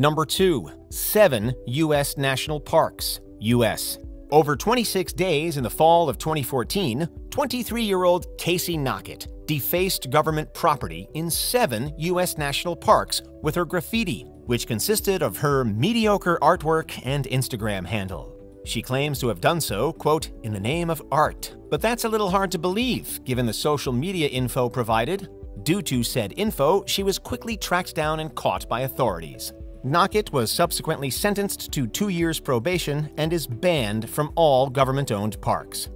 Number 2. 7 U.S. National Parks. U.S. Over 26 days in the fall of 2014, 23-year-old Casey Nocket defaced government property in 7 U.S. national parks with her graffiti, which consisted of her mediocre artwork and Instagram handle. She claims to have done so, quote, in the name of art. But that's a little hard to believe, given the social media info provided. Due to said info, she was quickly tracked down and caught by authorities. Nocket was subsequently sentenced to 2 years probation and is banned from all government-owned parks.